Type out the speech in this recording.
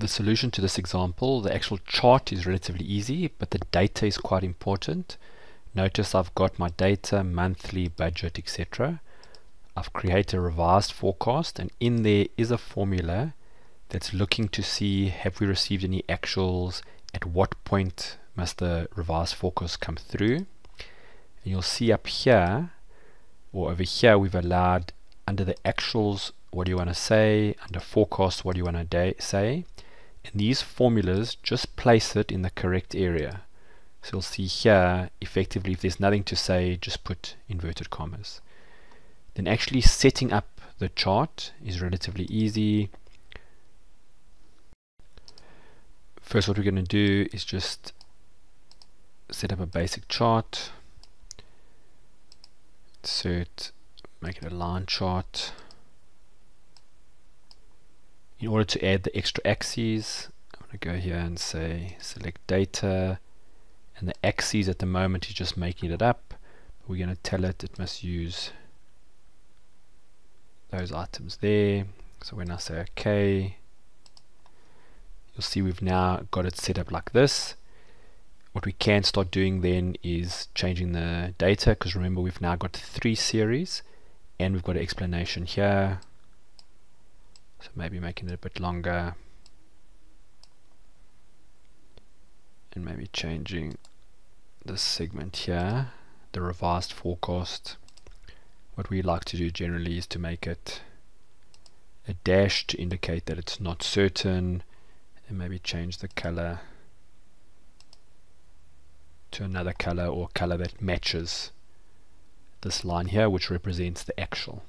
the solution to this example, the actual chart is relatively easy, but the data is quite important. Notice I've got my data, monthly, budget, etc. I've created a revised forecast, and in there is a formula that's looking to see, have we received any actuals, at what point must the revised forecast come through. And you'll see up here, or over here, we've allowed under the actuals, what do you want to say, under forecast, what do you want to say, and these formulas just place it in the correct area. So you'll see here, effectively, if there's nothing to say, just put inverted commas. Then actually setting up the chart is relatively easy. First, what we're going to do is just set up a basic chart. Insert, make it a line chart. In order to add the extra axes, I'm going to go here and say select data, and the axes at the moment is just making it up. We're going to tell it it must use those items there. So when I say OK, you'll see we've now got it set up like this. What we can start doing then is changing the data, because remember we've now got 3 series and we've got an explanation here. So maybe making it a bit longer and maybe changing this segment here, the revised forecast. What we like to do generally is to make it a dash to indicate that it's not certain, and maybe change the color to another color, or color that matches this line here, which represents the actual.